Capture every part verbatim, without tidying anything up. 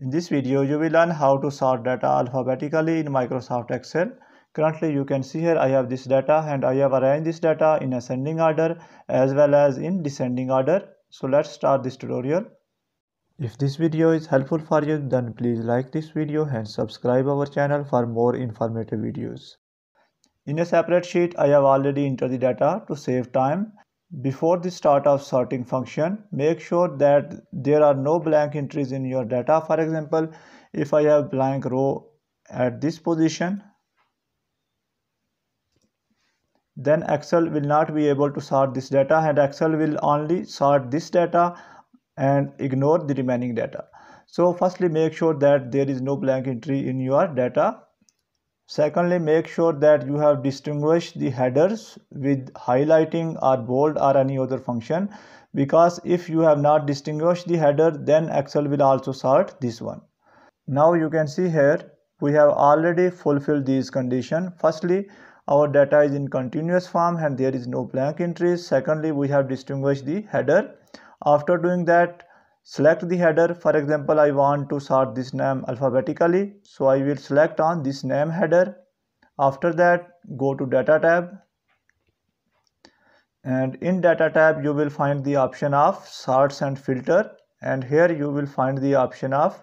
In this video, you will learn how to sort data alphabetically in Microsoft Excel. Currently, you can see here I have this data and I have arranged this data in ascending order as well as in descending order. So let's start this tutorial. If this video is helpful for you, then please like this video and subscribe our channel for more informative videos. In a separate sheet, I have already entered the data to save time. Before the start of sorting function, make sure that there are no blank entries in your data. For example, if I have blank row at this position, then Excel will not be able to sort this data and Excel will only sort this data and ignore the remaining data. So firstly, make sure that there is no blank entry in your data. Secondly, make sure that you have distinguished the headers with highlighting or bold or any other function, because if you have not distinguished the header, then Excel will also sort this one. Now you can see here we have already fulfilled these conditions. Firstly, our data is in continuous form and there is no blank entries. Secondly, we have distinguished the header. After doing that, select the header. For example, I want to sort this name alphabetically, so I will select on this name header. After that, go to data tab, and in data tab you will find the option of sorts and filter, and here you will find the option of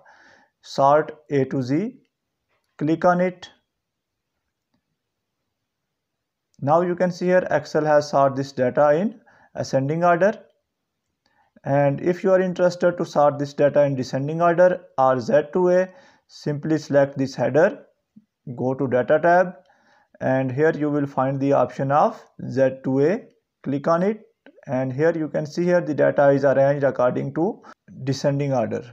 sort A to Z. Click on it. Now you can see here Excel has sorted this data in ascending order. And if you are interested to sort this data in descending order or Z to A, simply select this header, go to data tab, and here you will find the option of Z to A. Click on it, and here you can see here the data is arranged according to descending order.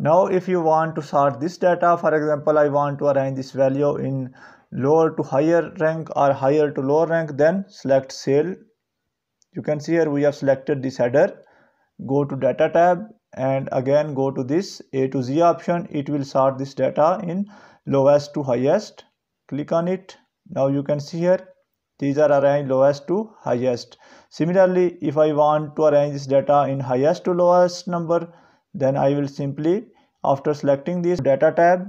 Now if you want to sort this data, for example, I want to arrange this value in lower to higher rank or higher to lower rank, then select cell. You can see here we have selected this header. Go to data tab and again go to this A to Z option. It will sort this data in lowest to highest. Click on it. Now you can see here these are arranged lowest to highest. Similarly, if I want to arrange this data in highest to lowest number, then I will simply, after selecting this data tab,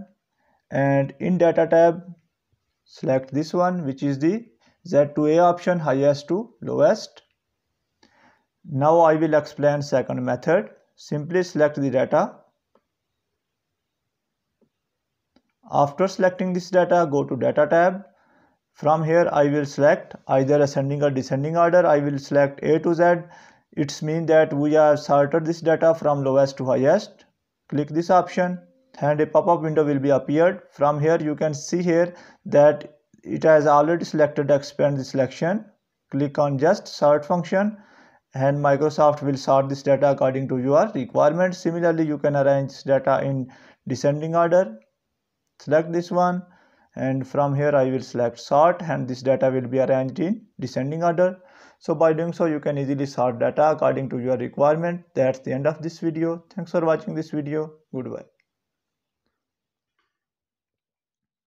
and in data tab select this one, which is the Z to A option, highest to lowest. Now I will explain second method. Simply select the data. After selecting this data, go to data tab. From here I will select either ascending or descending order. I will select A to Z. It means that we have sorted this data from lowest to highest. Click this option and a pop-up window will be appeared. From here you can see here that it has already selected expand the selection. Click on just sort function, and Microsoft will sort this data according to your requirements. Similarly, you can arrange data in descending order. Select this one, and from here I will select sort, and this data will be arranged in descending order. So by doing so, you can easily sort data according to your requirement. That's the end of this video. Thanks for watching this video. Goodbye.